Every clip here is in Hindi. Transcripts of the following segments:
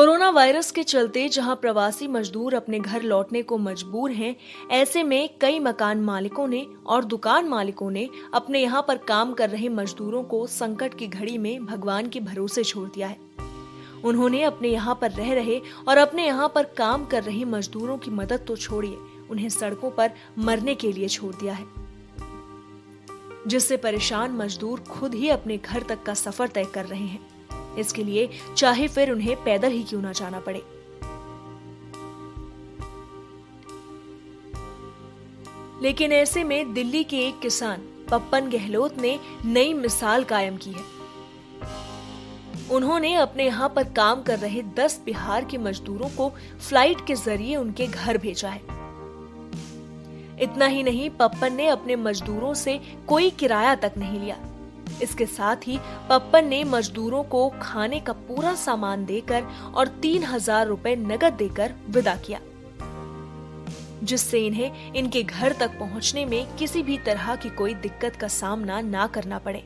कोरोना वायरस के चलते जहां प्रवासी मजदूर अपने घर लौटने को मजबूर हैं, ऐसे में कई मकान मालिकों ने और दुकान मालिकों ने अपने यहां पर काम कर रहे मजदूरों को संकट की घड़ी में भगवान के भरोसे छोड़ दिया है। उन्होंने अपने यहां पर रह रहे और अपने यहां पर काम कर रहे मजदूरों की मदद तो छोड़िए, उन्हें सड़कों पर मरने के लिए छोड़ दिया है, जिससे परेशान मजदूर खुद ही अपने घर तक का सफर तय कर रहे हैं। इसके लिए चाहे फिर उन्हें पैदल ही क्यों ना जाना पड़े। लेकिन ऐसे में दिल्ली के एक किसान पप्पन गहलोत ने नई मिसाल कायम की है। उन्होंने अपने यहां पर काम कर रहे 10 बिहार के मजदूरों को फ्लाइट के जरिए उनके घर भेजा है। इतना ही नहीं, पप्पन ने अपने मजदूरों से कोई किराया तक नहीं लिया। इसके साथ ही पप्पन ने मजदूरों को खाने का पूरा सामान देकर और 3000 रुपए नगद देकर विदा किया, जिससे इन्हें इनके घर तक पहुंचने में किसी भी तरह की कोई दिक्कत का सामना ना करना पड़े।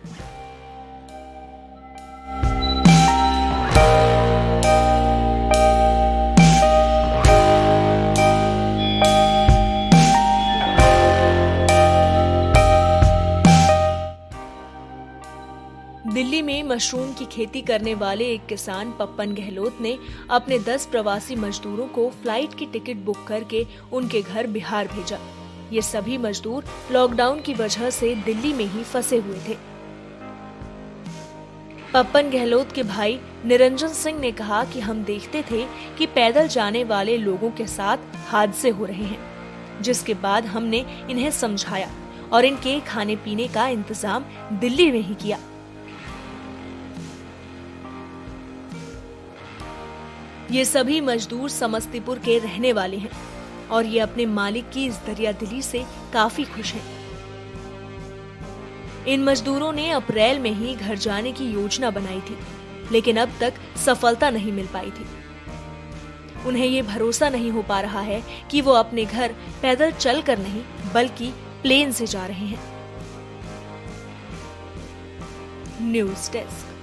दिल्ली में मशरूम की खेती करने वाले एक किसान पप्पन गहलोत ने अपने 10 प्रवासी मजदूरों को फ्लाइट की टिकट बुक करके उनके घर बिहार भेजा। ये सभी मजदूर लॉकडाउन की वजह से दिल्ली में ही फंसे हुए थे। पप्पन गहलोत के भाई निरंजन सिंह ने कहा कि हम देखते थे कि पैदल जाने वाले लोगों के साथ हादसे हो रहे हैं, जिसके बाद हमने इन्हें समझाया और इनके खाने पीने का इंतजाम दिल्ली में ही किया। ये सभी मजदूर समस्तीपुर के रहने वाले हैं और ये अपने मालिक की इस दरियादिली से काफी खुश हैं। इन मजदूरों ने अप्रैल में ही घर जाने की योजना बनाई थी, लेकिन अब तक सफलता नहीं मिल पाई थी। उन्हें ये भरोसा नहीं हो पा रहा है कि वो अपने घर पैदल चलकर नहीं बल्कि प्लेन से जा रहे हैं। News desk.